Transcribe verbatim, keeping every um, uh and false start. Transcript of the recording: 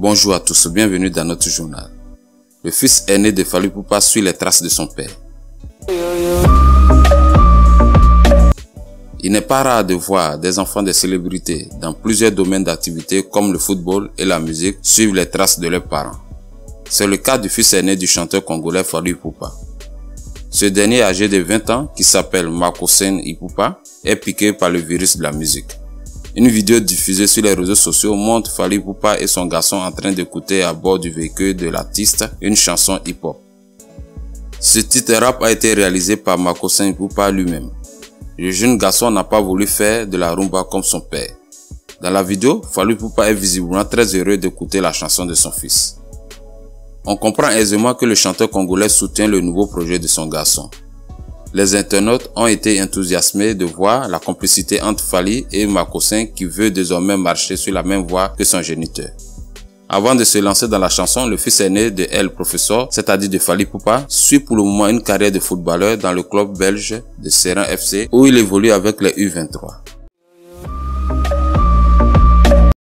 Bonjour à tous, bienvenue dans notre journal. Le fils aîné de Fally Ipupa suit les traces de son père. Il n'est pas rare de voir des enfants de célébrités dans plusieurs domaines d'activité comme le football et la musique suivre les traces de leurs parents. C'est le cas du fils aîné du chanteur congolais Fally Ipupa. Ce dernier âgé de vingt ans, qui s'appelle Makosen Ipupa, est piqué par le virus de la musique. Une vidéo diffusée sur les réseaux sociaux montre Fally Ipupa et son garçon en train d'écouter à bord du véhicule de l'artiste une chanson hip-hop. Ce titre rap a été réalisé par Makosen Ipupa lui-même. Le jeune garçon n'a pas voulu faire de la rumba comme son père. Dans la vidéo, Fally Ipupa est visiblement très heureux d'écouter la chanson de son fils. On comprend aisément que le chanteur congolais soutient le nouveau projet de son garçon. Les internautes ont été enthousiasmés de voir la complicité entre Fally et Makosen qui veut désormais marcher sur la même voie que son géniteur. Avant de se lancer dans la chanson, le fils aîné de El Professor, c'est-à-dire de Fally Ipupa, suit pour le moment une carrière de footballeur dans le club belge de Seraing F C où il évolue avec les U vingt-trois.